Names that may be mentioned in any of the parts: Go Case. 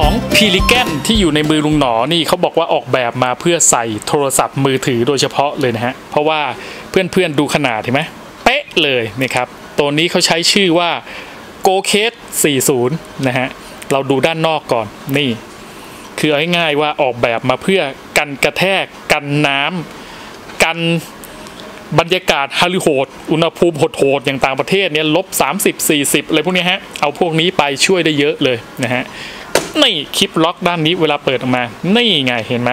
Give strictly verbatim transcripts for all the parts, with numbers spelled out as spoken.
ของพีลิแกนที่อยู่ในมือลุงหนอนี่เขาบอกว่าออกแบบมาเพื่อใส่โทรศัพท์มือถือโดยเฉพาะเลยนะฮะเพราะว่าเพื่อนๆดูขนาดเห็นไหมเป๊ะเลยนะครับตัวนี้เขาใช้ชื่อว่า Go Case สี่สิบนะฮะเราดูด้านนอกก่อนนี่คือเอาง่ายๆว่าออกแบบมาเพื่อกันกระแทกกันน้ำกันบรรยากาศฮาริโหดอุณหภูมิโหดๆอย่างต่างประเทศเนี่ยลบสามสิบ สี่สิบอะไรพวกนี้ฮะเอาพวกนี้ไปช่วยได้เยอะเลยนะฮะนี่คลิปล็อกด้านนี้เวลาเปิดออกมานี่ไงเห็นไหม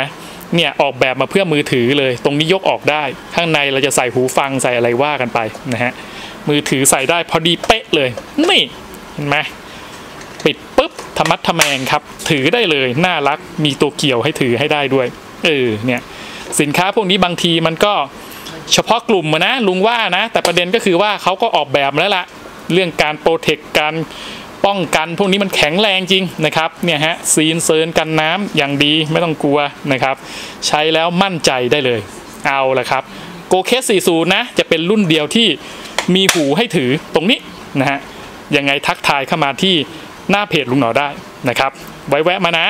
เนี่ยออกแบบมาเพื่อมือถือเลยตรงนี้ยกออกได้ข้างในเราจะใส่หูฟังใส่อะไรว่ากันไปนะฮะมือถือใส่ได้พอดีเป๊ะเลยนี่เห็นไหมปิดปุ๊บธรรมัดทะแมงครับถือได้เลยน่ารักมีตัวเกี่ยวให้ถือให้ได้ด้วยเออเนี่ยสินค้าพวกนี้บางทีมันก็เฉพาะกลุ่มนะลุงว่านะแต่ประเด็นก็คือว่าเขาก็ออกแบบแล้วล่ะเรื่องการโปรเทคการป้องกันพวกนี้มันแข็งแรงจริงนะครับเนี่ยฮะซีนเซิร์นกันน้ำอย่างดีไม่ต้องกลัวนะครับใช้แล้วมั่นใจได้เลยเอาละครับ Go Case สี่สิบ นะจะเป็นรุ่นเดียวที่มีหูให้ถือตรงนี้นะฮะยังไงทักทายเข้ามาที่หน้าเพจลุงหนอได้นะครับไว้แวะมานะ